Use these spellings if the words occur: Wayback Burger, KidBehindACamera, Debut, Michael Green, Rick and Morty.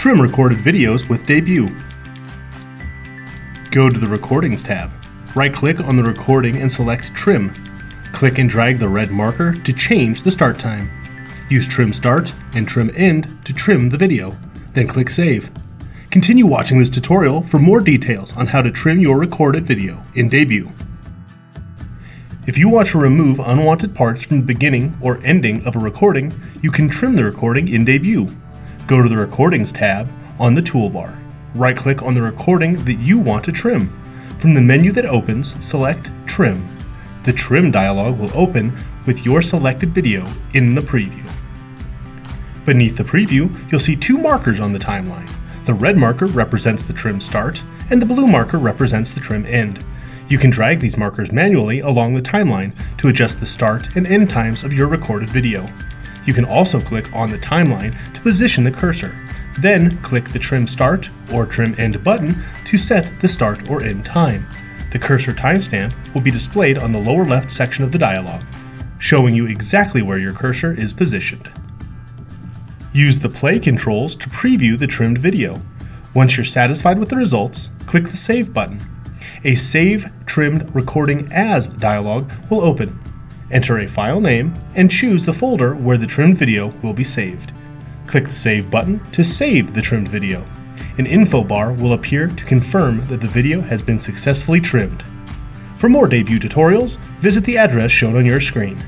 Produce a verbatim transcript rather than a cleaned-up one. Trim recorded videos with Debut. Go to the Recordings tab. Right-click on the recording and select Trim. Click and drag the red marker to change the start time. Use Trim Start and Trim End to trim the video, then click Save. Continue watching this tutorial for more details on how to trim your recorded video in Debut. If you want to remove unwanted parts from the beginning or ending of a recording, you can trim the recording in Debut. Go to the Recordings tab on the toolbar. Right-click on the recording that you want to trim. From the menu that opens, select Trim. The Trim dialog will open with your selected video in the preview. Beneath the preview, you'll see two markers on the timeline. The red marker represents the trim start, and the blue marker represents the trim end. You can drag these markers manually along the timeline to adjust the start and end times of your recorded video. You can also click on the timeline to position the cursor, then click the Trim Start or Trim End button to set the start or end time. The cursor timestamp will be displayed on the lower left section of the dialog, showing you exactly where your cursor is positioned. Use the play controls to preview the trimmed video. Once you're satisfied with the results, click the Save button. A Save Trimmed Recording As dialog will open. Enter a file name and choose the folder where the trimmed video will be saved. Click the Save button to save the trimmed video. An info bar will appear to confirm that the video has been successfully trimmed. For more Debut tutorials, visit the address shown on your screen.